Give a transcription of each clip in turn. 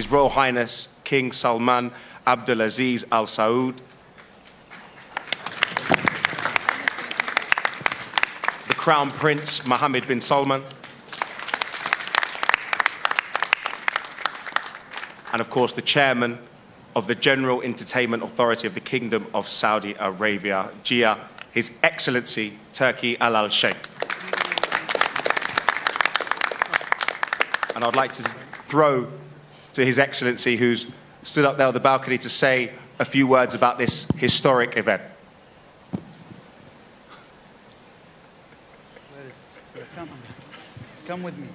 His Royal Highness King Salman Abdulaziz Al Saud. The Crown Prince Mohammed bin Salman. And of course the Chairman of the General Entertainment Authority of the Kingdom of Saudi Arabia, GIA, His Excellency Turki Alalshikh. And I'd like to throw to His Excellency, who's stood up there on the balcony, to say a few words about this historic event. Where is it? Come with me.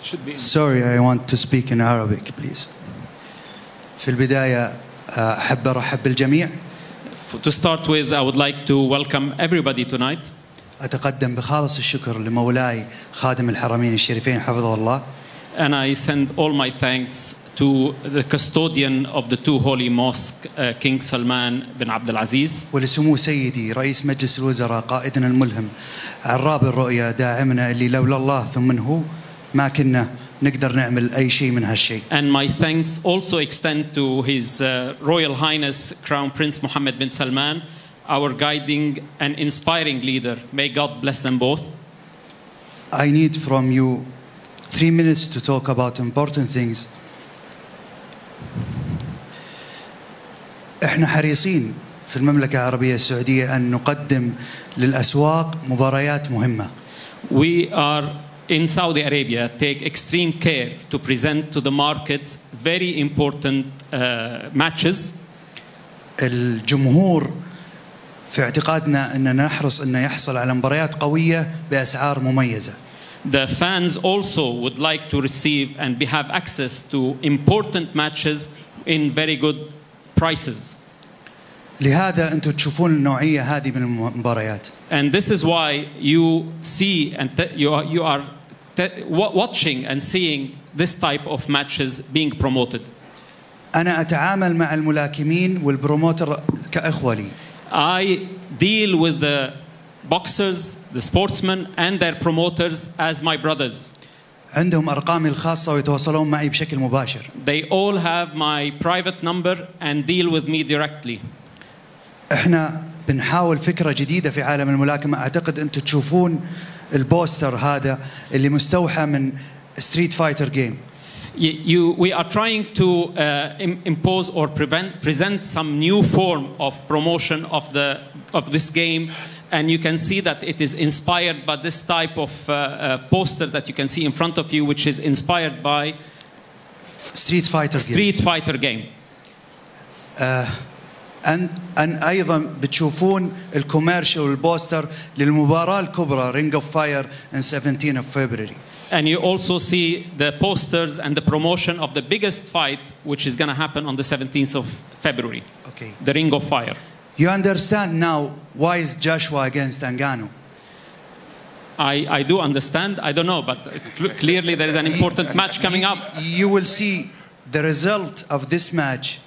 Should be. Sorry, I want to speak in Arabic, please. في البداية أحب أرحب بالجميع. To start with, I would like to welcome everybody tonight. أتقدم بخالص الشكر لمولاي خادم الحرمين الشريفين حفظه الله. And I send all my thanks to the custodian of the two holy mosques, King Salman bin Abdulaziz. ولسمو سيدي رئيس مجلس الوزراء قائدنا الملهم عراب الرؤية داعمنا اللي لولا الله ثم هو ما كنا نقدر نعمل أي شيء من هالشيء. And my thanks also extend to His Royal Highness Crown Prince Mohammed bin Salman, our guiding and inspiring leader. May God bless them both. I need from you 3 minutes to talk about important things. إحنا حريصين في المملكة العربية السعودية أن نقدم للأسواق مباريات مهمة. We are in Saudi Arabia take extreme care to present to the markets very important matches. الجمهور في اعتقادنا أننا نحرص أن يحصل على مباريات قوية بأسعار مميزة. The fans also would like to receive and have access to important matches in very good prices. لهذا أنتم تشوفون النوعية هذه من المباريات. And this is why you see and you are watching and seeing this type of matches being promoted. أنا أتعامل مع الملاكمين والبروموتر كأخوة لي. I deal with the boxers, the sportsmen, and their promoters as my brothers. عندهم أرقامي الخاصة ويتواصلون معي بشكل مباشر. They all have my private number and deal with me directly. إحنا بنحاول فكرة جديدة في عالم الملاكمة. أعتقد أنتم تشوفون البوستر هذا اللي مستوحى من ستريت فايتر جيم. We are trying to impose or present some new form of promotion of this game, and you can see that it is inspired by this type of poster that you can see in front of you, which is inspired by Street Fighter game. أن أيضا بتشوفون الكوميرشال والبوستر للمباراة الكبرى رينج اوف فاير on 17 of February. And you also see the posters and the promotion of the biggest fight, which is going to happen on the 17th of February. Okay. The Ring of Fire. You understand now why is Joshua against Ngannou? I do understand. I don't know, but clearly there is an important match coming up. You will see the result of this match.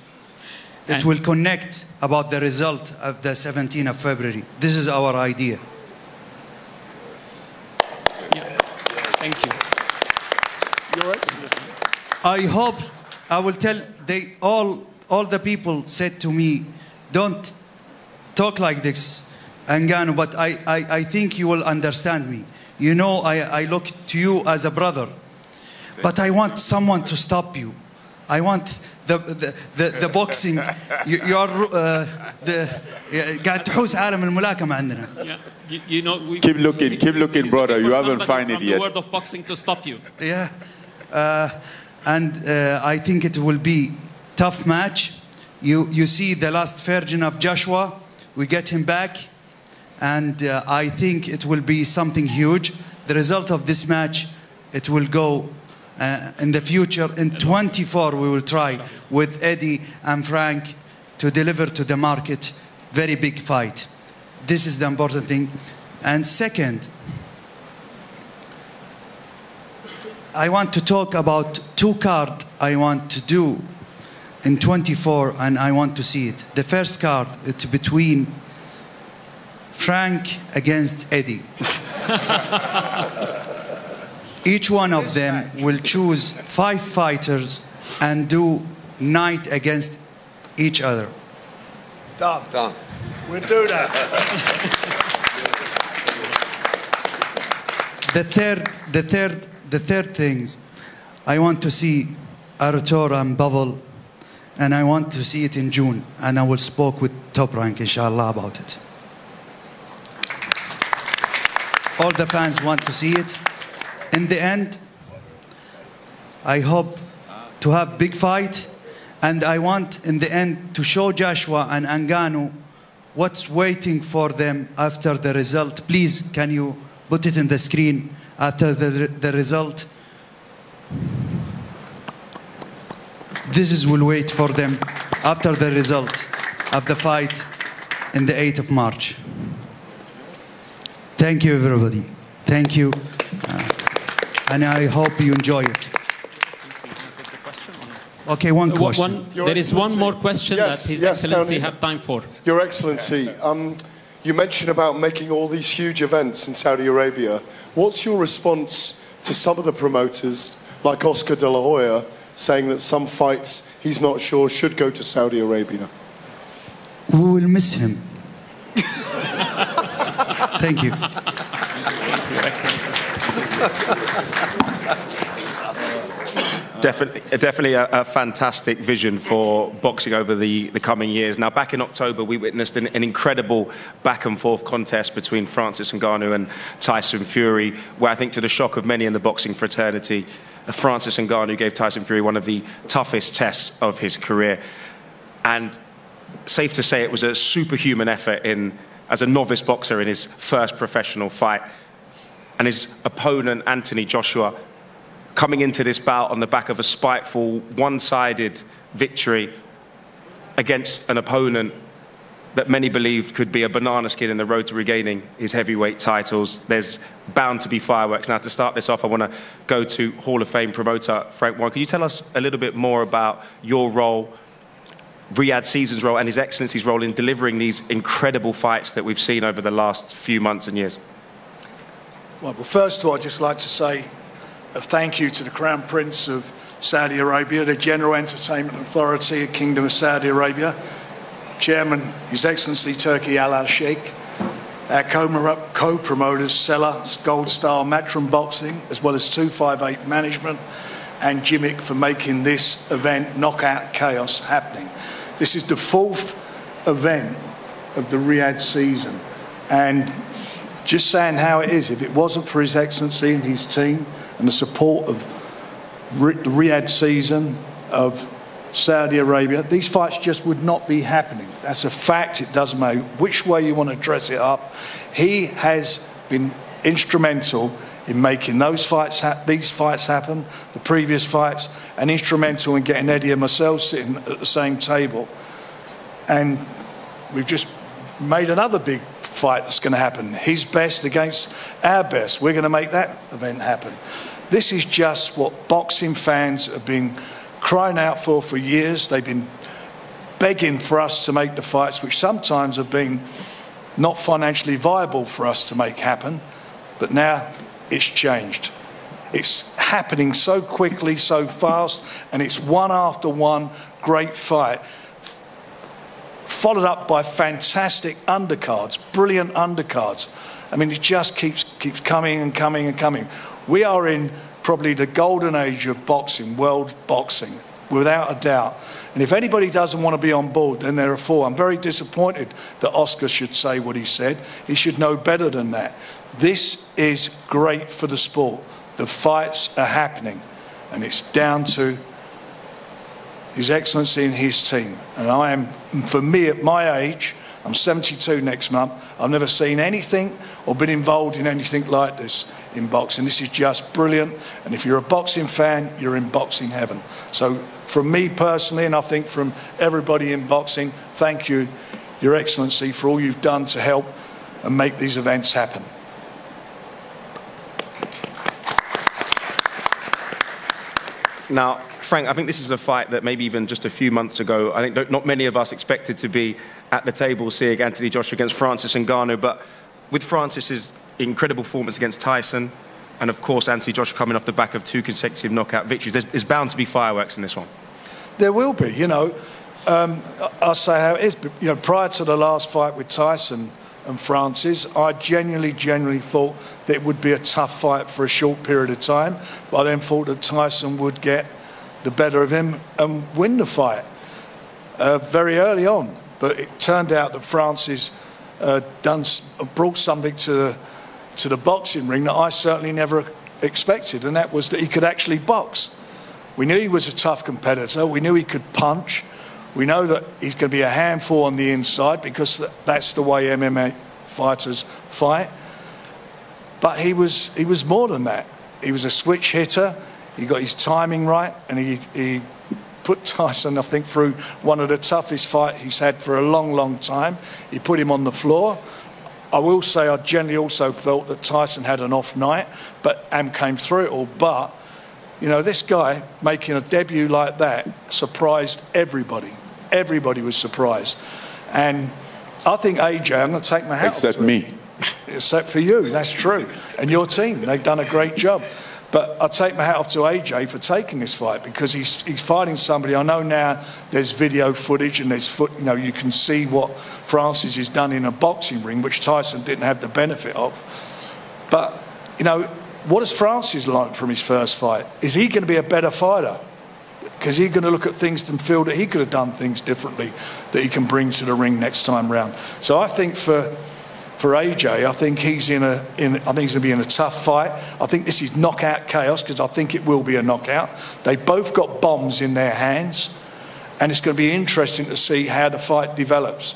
It will connect about the result of the 17th of February. This is our idea. Thank you. Your Excellency. I hope I will tell they all the people said to me, don't talk like this, Ngannou, but I think you will understand me. You know, I look to you as a brother, but I want someone to stop you. I want the boxing. You know, keep looking, brother. You haven't found it yet. The word of boxing to stop you. Yeah, and I think it will be tough match. You see the last version of Joshua. We get him back, and I think it will be something huge. The result of this match, it will go. In the future, in 24, we will try with Eddie and Frank to deliver to the market very big fight. This is the important thing. And second, I want to talk about two cards I want to do in 24, and I want to see it. The first card, it's between Frank against Eddie. Each one of them will choose 5 fighters and do night against each other? Done. We'll do that. The third things, I want to see Arator and Bubble, and I want to see it in June, and I will speak with Top Rank, inshallah, about it. All the fans want to see it. In the end, I hope to have big fight, and I want in the end to show Joshua and Ngannou what's waiting for them after the result. Please, can you put it in the screen after the result? This is will wait for them after the result of the fight in the 8th of March. Thank you, everybody. Thank you. And I hope you enjoy it. Okay, one question. There is one more question that His Excellency had time for. Your Excellency, you mentioned about making all these huge events in Saudi Arabia. What's your response to some of the promoters, like Oscar De La Hoya, saying that some fights he's not sure should go to Saudi Arabia? We will miss him. Thank you. Definitely a fantastic vision for boxing over the coming years. Now, back in October, we witnessed an incredible back-and-forth contest between Francis Ngannou and Tyson Fury, where I think, to the shock of many in the boxing fraternity, Francis Ngannou gave Tyson Fury one of the toughest tests of his career. And safe to say it was a superhuman effort as a novice boxer in his first professional fight. And his opponent, Anthony Joshua, coming into this bout on the back of a spiteful, one-sided victory against an opponent that many believed could be a banana skin in the road to regaining his heavyweight titles. There's bound to be fireworks. Now, to start this off, I want to go to Hall of Fame promoter Frank Warren. Can you tell us a little bit more about your role, Riyadh Season's role, and His Excellency's role in delivering these incredible fights that we've seen over the last few months and years? Well, first of all, I'd just like to say a thank you to the Crown Prince of Saudi Arabia, the General Entertainment Authority of Kingdom of Saudi Arabia, Chairman, His Excellency Turki Alalshikh, our co-promoters, Sella, Gold Star, Matron Boxing, as well as 258 Management, and Jimmick for making this event, Knockout Chaos, happening. This is the fourth event of the Riyadh Season. And just saying how it is, if it wasn't for His Excellency and his team and the support of the Riyadh Season of Saudi Arabia, these fights just would not be happening. That's a fact. It doesn't matter which way you want to dress it up. He has been instrumental in making those fights happen, the previous fights, and instrumental in getting Eddie and myself sitting at the same table. And we've just made another big fight that's going to happen. His best against our best. We're going to make that event happen. This is just what boxing fans have been crying out for years. They've been begging for us to make the fights, which sometimes have been not financially viable for us to make happen. But now it's changed. It's happening so quickly, so fast, and it's one after one great fight, followed up by fantastic undercards, brilliant undercards. I mean, it just keeps coming and coming and coming. We are in probably the golden age of boxing, world boxing, without a doubt. And if anybody doesn't want to be on board, then they're a fool. I'm very disappointed that Oscar should say what he said. He should know better than that. This is great for the sport. The fights are happening, and it's down to His Excellency and his team. And I am, for me at my age, I'm 72 next month, I've never seen anything or been involved in anything like this in boxing. This is just brilliant, and if you're a boxing fan, you're in boxing heaven. So from me personally, and I think from everybody in boxing, thank you, Your Excellency, for all you've done to help and make these events happen. Now, Frank, I think this is a fight that maybe even just a few months ago, I think not many of us expected to be at the table seeing Anthony Joshua against Francis Ngannou, but with Francis's incredible performance against Tyson, And of course, Anthony Joshua coming off the back of 2 consecutive knockout victories. There's bound to be fireworks in this one. There will be, you know. I'll say how it is. But, you know, prior to the last fight with Tyson and Francis, I genuinely thought that it would be a tough fight for a short period of time. But I then thought that Tyson would get the better of him and win the fight very early on. But it turned out that Francis brought something to the boxing ring that I certainly never expected, and that was that he could actually box. We knew he was a tough competitor. We knew he could punch. We know that he's going to be a handful on the inside because that's the way MMA fighters fight. But he was more than that. He was a switch hitter. He got his timing right, and he put Tyson, I think, through one of the toughest fights he's had for a long, long time. He put him on the floor. I will say I generally also felt that Tyson had an off night, but came through it all. But, you know, this guy making a debut like that surprised everybody. Everybody was surprised. And I think, AJ, I'm going to take my hat off. Except me. Except for you, that's true. And your team, they've done a great job. But I take my hat off to AJ for taking this fight, because he's fighting somebody. I know now there's video footage and there's, you know, you can see what Francis has done in a boxing ring, which Tyson didn't have the benefit of. But, you know, what does Francis learn from his first fight? Is he going to be a better fighter? Because he's going to look at things and feel that he could have done things differently that he can bring to the ring next time round. So I think for AJ, I think he's going to be in a tough fight. I think this is knockout chaos, because I think it will be a knockout. They both got bombs in their hands, and it's going to be interesting to see how the fight develops.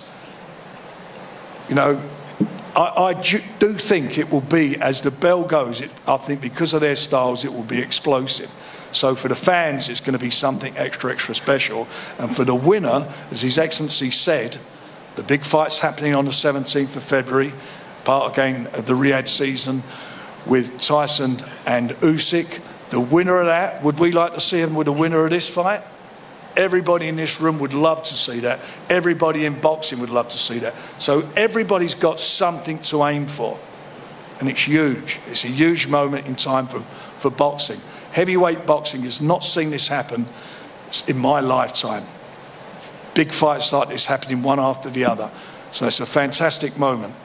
You know, I do think it will be, as the bell goes, I think because of their styles, it will be explosive. So for the fans, it's going to be something extra special. And for the winner, as His Excellency said, the big fight's happening on the 17th of February, part again of the Riyadh season, with Tyson and Usyk. The winner of that, would we like to see him with the winner of this fight? Everybody in this room would love to see that. Everybody in boxing would love to see that. So everybody's got something to aim for, and it's huge. It's a huge moment in time for boxing. Heavyweight boxing has not seen this happen in my lifetime. Big fights like this happening one after the other. So it's a fantastic moment.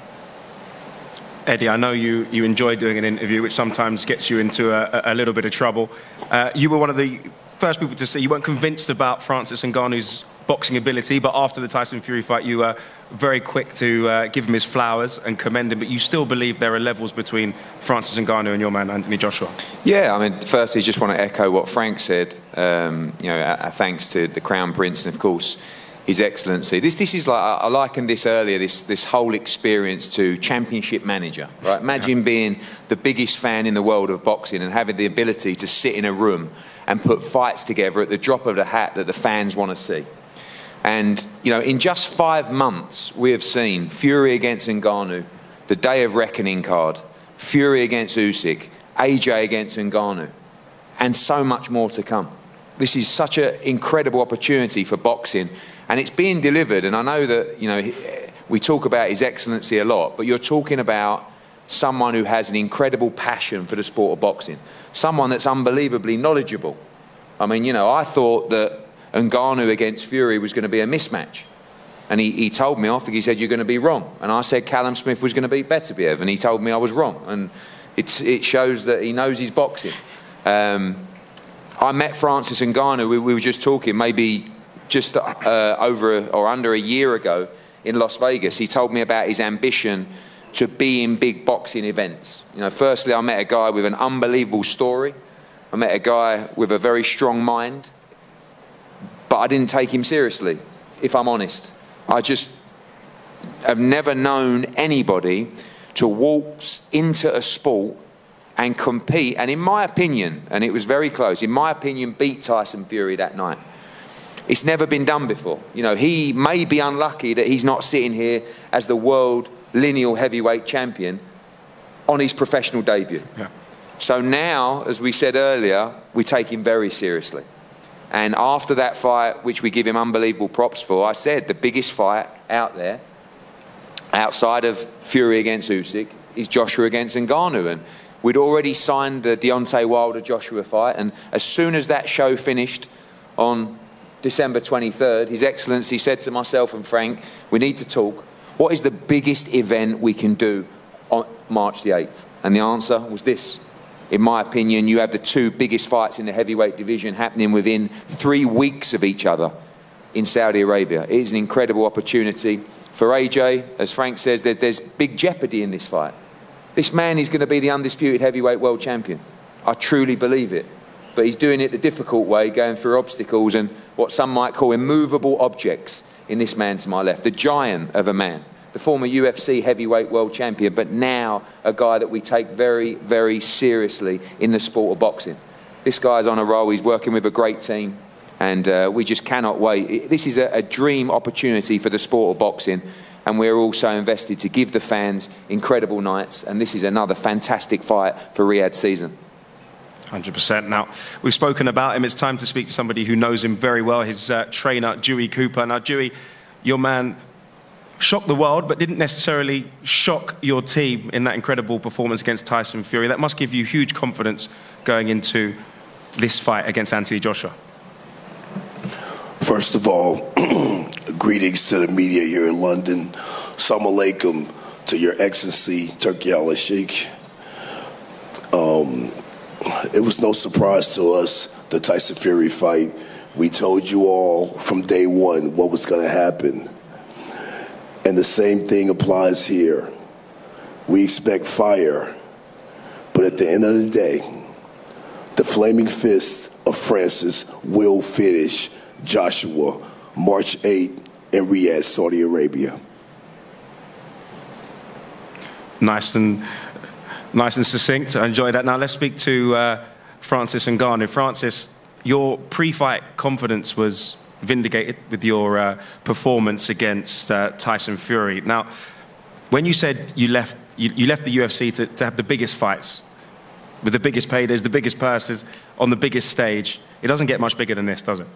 Eddie, I know you enjoy doing an interview, which sometimes gets you into a little bit of trouble. You were one of the first people to say you weren't convinced about Francis Ngannou's boxing ability, but after the Tyson Fury fight, you were very quick to give him his flowers and commend him, but you still believe there are levels between Francis Ngannou and your man, Anthony Joshua. Yeah, I mean, firstly, just want to echo what Frank said. You know, thanks to the Crown Prince and, of course, His Excellency. This is like, I likened this earlier, this whole experience to Championship Manager, right? Imagine being the biggest fan in the world of boxing and having the ability to sit in a room and put fights together at the drop of the hat that the fans want to see. And, you know, in just 5 months, we have seen Fury against Ngannou, the Day of Reckoning card, Fury against Usyk, AJ against Ngannou, and so much more to come. This is such an incredible opportunity for boxing, and it's being delivered. And I know that, you know, we talk about His Excellency a lot, but you're talking about someone who has an incredible passion for the sport of boxing, someone that's unbelievably knowledgeable. I mean, you know, I thought that Ngannou against Fury was going to be a mismatch. And he told me, I think he said, you're going to be wrong. And I said Callum Smith was going to beat Beterbiev, and he told me I was wrong. And it shows that he knows his boxing. I met Francis Ngannou, we were just talking, maybe just over or under a year ago in Las Vegas. He told me about his ambition to be in big boxing events. You know, firstly, I met a guy with an unbelievable story. I met a guy with a very strong mind. But I didn't take him seriously, if I'm honest. I just have never known anybody to waltz into a sport and compete. And in my opinion, and it was very close, in my opinion, beat Tyson Fury that night. It's never been done before. You know, he may be unlucky that he's not sitting here as the world lineal heavyweight champion on his professional debut. Yeah. So now, as we said earlier, we take him very seriously. And after that fight, which we give him unbelievable props for, I said the biggest fight out there, outside of Fury against Usyk, is Joshua against Ngannou. And We'd already signed the Deontay Wilder-Joshua fight, and as soon as that show finished on December 23rd, His Excellency said to myself and Frank, we need to talk. What is the biggest event we can do on March the 8th? And the answer was this. In my opinion, you have the two biggest fights in the heavyweight division happening within 3 weeks of each other in Saudi Arabia. It is an incredible opportunity. For AJ, as Frank says, there's big jeopardy in this fight. This man is going to be the undisputed heavyweight world champion. I truly believe it. But he's doing it the difficult way, going through obstacles and what some might call immovable objects in this man to my left. The giant of a man, the former UFC heavyweight world champion, but now a guy that we take very, very seriously in the sport of boxing. This guy's on a roll. He's working with a great team. And we just cannot wait. This is a dream opportunity for the sport of boxing, and we're also invested to give the fans incredible nights, and this is another fantastic fight for Riyadh Season. 100%. Now, we've spoken about him. It's time to speak to somebody who knows him very well, his trainer, Dewey Cooper. Now, Dewey, your man shocked the world, but didn't necessarily shock your team in that incredible performance against Tyson Fury. That must give you huge confidence going into this fight against Anthony Joshua. First of all, greetings to the media here in London. Assalamu alaikum to Your Excellency, Turki Alalshikh. It was no surprise to us, the Tyson Fury fight. We told you all from day one what was going to happen. And the same thing applies here. We expect fire, but at the end of the day, the flaming fist of Francis will finish Joshua, March 8th in Riyadh, Saudi Arabia. Nice and succinct. I enjoy that. Now let's speak to Francis Ngannou. Francis, your pre-fight confidence was vindicated with your performance against Tyson Fury. Now, when you said you left the UFC to have the biggest fights, with the biggest paydays, the biggest purses, on the biggest stage, it doesn't get much bigger than this, does it?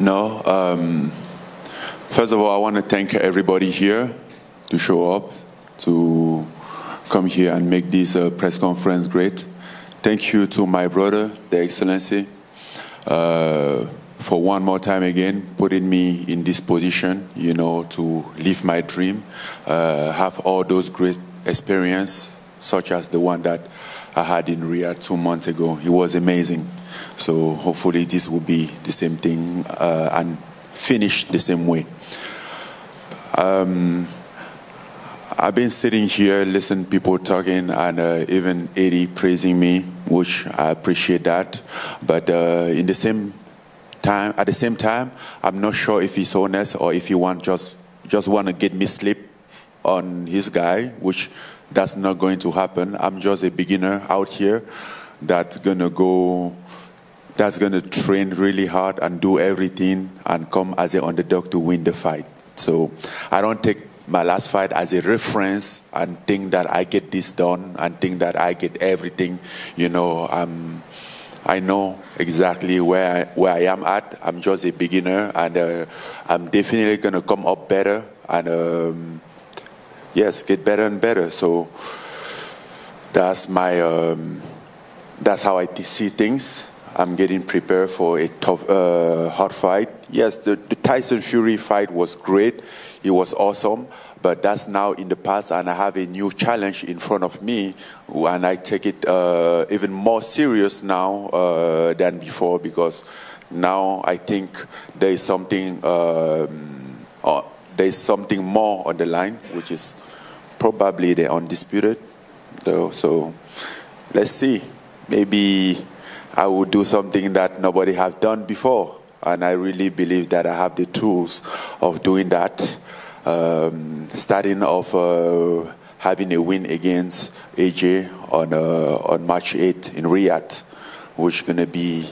No. First of all, I want to thank everybody here to show up, to come here and make this press conference great. Thank you to my brother, the Excellency, for one more time again putting me in this position, you know, to live my dream, have all those great experiences, such as the one that I had in Riyadh 2 months ago. It was amazing. So hopefully this will be the same thing and finish the same way. I've been sitting here, listening to people talking, and even Eddie praising me, which I appreciate that. But in the same time, at the same time, I'm not sure if he's honest or if he just want to get me sleep on his guy, which that's not going to happen. I'm just a beginner out here that's gonna train really hard and do everything and come as an underdog to win the fight. So I don't take my last fight as a reference and think that I get this done and think that I get everything. You know, I know exactly where I am at. I'm just a beginner, and I'm definitely gonna come up better and yes, get better and better. So that's my that's how I see things. I'm getting prepared for a tough, hard fight. Yes, the Tyson Fury fight was great. It was awesome, but that's now in the past, and I have a new challenge in front of me, and I take it even more serious now than before, because now I think there is something there's something more on the line, which is probably the undisputed. So let's see. Maybe I will do something that nobody has done before, and I really believe that I have the tools of doing that. Starting off having a win against AJ on March 8th in Riyadh, which is going to be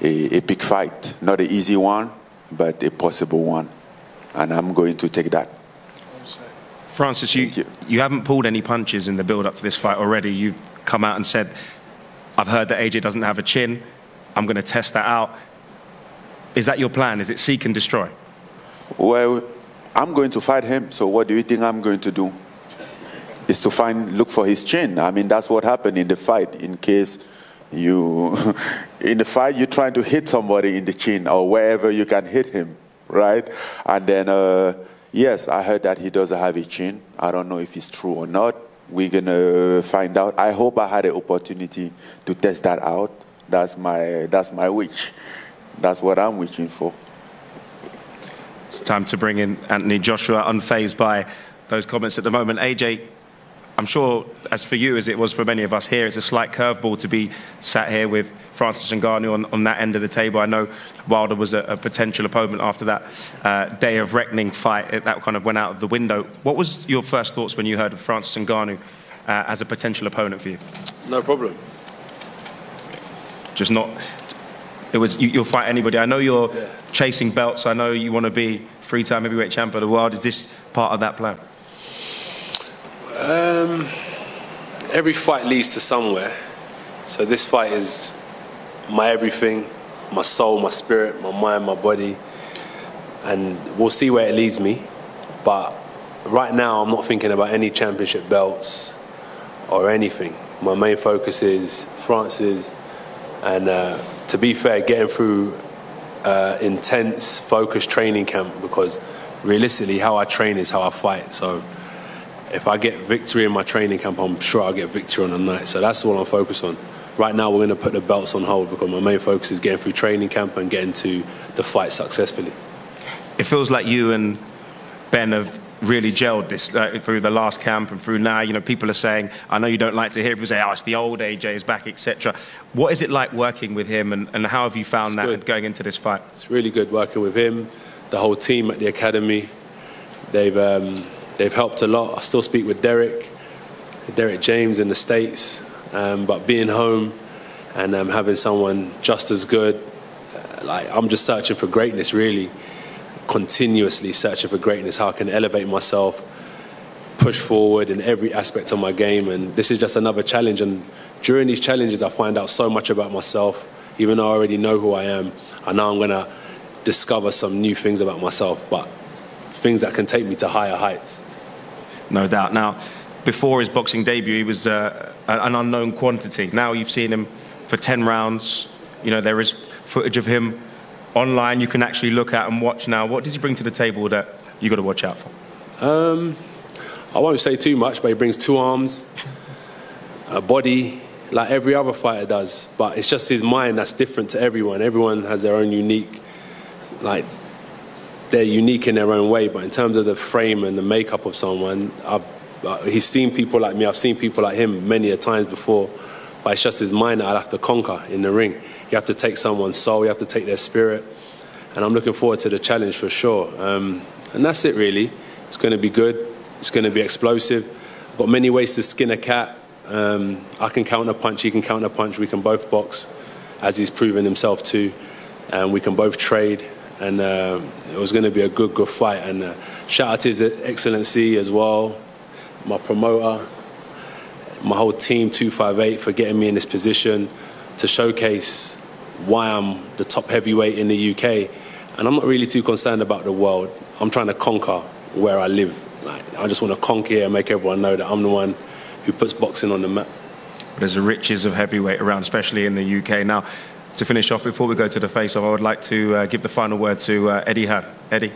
a big fight. Not an easy one, but a possible one. And I'm going to take that. Francis, you haven't pulled any punches in the build-up to this fight already. You've come out and said, I've heard that AJ doesn't have a chin. I'm going to test that out. Is that your plan? Is it seek and destroy? Well, I'm going to fight him. So what do you think I'm going to do? is to look for his chin. I mean, that's what happened in the fight. In case you, in the fight, you're trying to hit somebody in the chin or wherever you can hit him, right? And then, yes, I heard that he doesn't have a chin. I don't know if it's true or not. We're going to find out. I hope I had an opportunity to test that out. That's my wish. That's what I'm wishing for. It's time to bring in Anthony Joshua, unfazed by those comments at the moment. AJ, I'm sure, as for you, as it was for many of us here, it's a slight curveball to be sat here with Francis Ngannou on that end of the table. I know Wilder was a potential opponent after that day of reckoning fight. That kind of went out of the window. What was your first thoughts when you heard of Francis Ngannou as a potential opponent for you? No problem. Just not... It was, you'll fight anybody. I know you're chasing belts. I know you want to be three-time heavyweight champion of the world. Is this part of that plan? Every fight leads to somewhere. So this fight is my everything, my soul, my spirit, my mind, my body. And we'll see where it leads me. But right now, I'm not thinking about any championship belts or anything. My main focus is Francis. And to be fair, getting through intense, focused training camp, because realistically how I train is how I fight. So if I get victory in my training camp, I'm sure I'll get victory on the night. So that's what I'm focused on. Right now we're going to put the belts on hold because my main focus is getting through training camp and getting to the fight successfully. It feels like you and Ben have really gelled this through the last camp and through now. You know, people are saying, I know you don't like to hear people say, oh, it's the old AJ is back, etc. What is it like working with him, and how have you found that going into this fight? It's really good working with him, the whole team at the academy. They've helped a lot. I still speak with Derek James in the States, but being home and having someone just as good, like, I'm just searching for greatness, really. Continuously searching for greatness, how I can elevate myself, push forward in every aspect of my game. And this is just another challenge. And during these challenges, I find out so much about myself. Even though I already know who I am, I know I'm going to discover some new things about myself, but things that can take me to higher heights. No doubt. Now, before his boxing debut, he was an unknown quantity. Now you've seen him for 10 rounds. You know, there is footage of him online you can actually look at and watch now. What does he bring to the table that you got to watch out for? I won't say too much, but he brings two arms, a body, like every other fighter does. But it's just his mind that's different to everyone. Everyone has their own unique, like, they're unique in their own way. But in terms of the frame and the makeup of someone, he's seen people like me. I've seen people like him many a times before. But it's just his mind that I'll have to conquer in the ring. You have to take someone's soul, you have to take their spirit. And I'm looking forward to the challenge for sure. And that's it really. It's going to be good. It's going to be explosive. I've got many ways to skin a cat. I can counter punch, he can counter punch. We can both box, as he's proven himself too. And we can both trade. And it was going to be a good fight. And shout out to his excellency as well, my promoter, my whole team, 258, for getting me in this position to showcase why I'm the top heavyweight in the UK. And I'm not really too concerned about the world. I'm trying to conquer where I live. Like, I just want to conquer here and make everyone know that I'm the one who puts boxing on the map. There's the riches of heavyweight around, especially in the UK. Now, to finish off, before we go to the face-off, I would like to give the final word to Eddie Hearn. Eddie?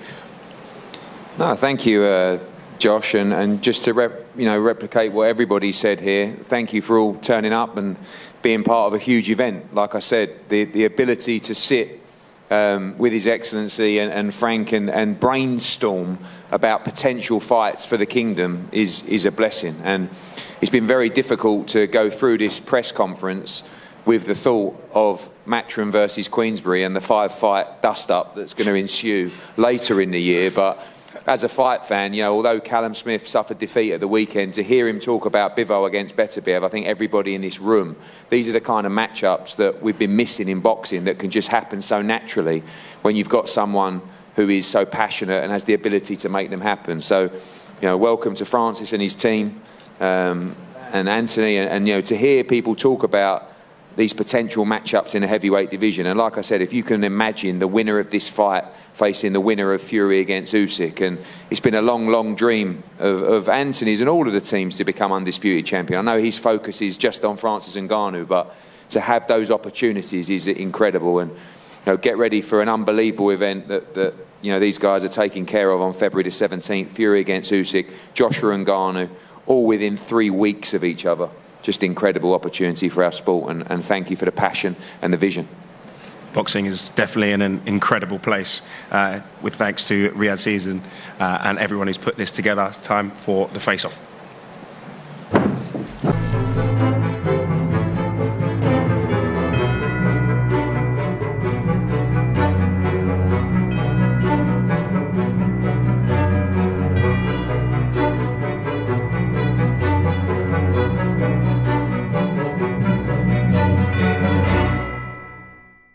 No, thank you, Josh, and just to replicate what everybody said here, thank you for all turning up and being part of a huge event. Like I said, the ability to sit with His Excellency and Frank and brainstorm about potential fights for the kingdom is a blessing. And it's been very difficult to go through this press conference with the thought of Matchroom versus Queensbury and the five-fight dust-up that's going to ensue later in the year. But as a fight fan, you know, although Callum Smith suffered defeat at the weekend, to hear him talk about Bivol against Beterbiev, I think everybody in this room, these are the kind of matchups that we've been missing in boxing that can just happen so naturally when you've got someone who is so passionate and has the ability to make them happen. So, you know, welcome to Francis and his team and Anthony, and you know, to hear people talk about these potential matchups in a heavyweight division. And like I said, if you can imagine the winner of this fight facing the winner of Fury against Usyk, and it's been a long, long dream of Anthony's and all of the teams to become undisputed champion. I know his focus is just on Francis Ngannou, but to have those opportunities is incredible. And you know, get ready for an unbelievable event that you know, these guys are taking care of on February the 17th, Fury against Usyk, Joshua Ngannou, all within 3 weeks of each other. Just incredible opportunity for our sport, and thank you for the passion and the vision. Boxing is definitely in an incredible place, with thanks to Riyadh Season and everyone who's put this together. It's time for the face-off.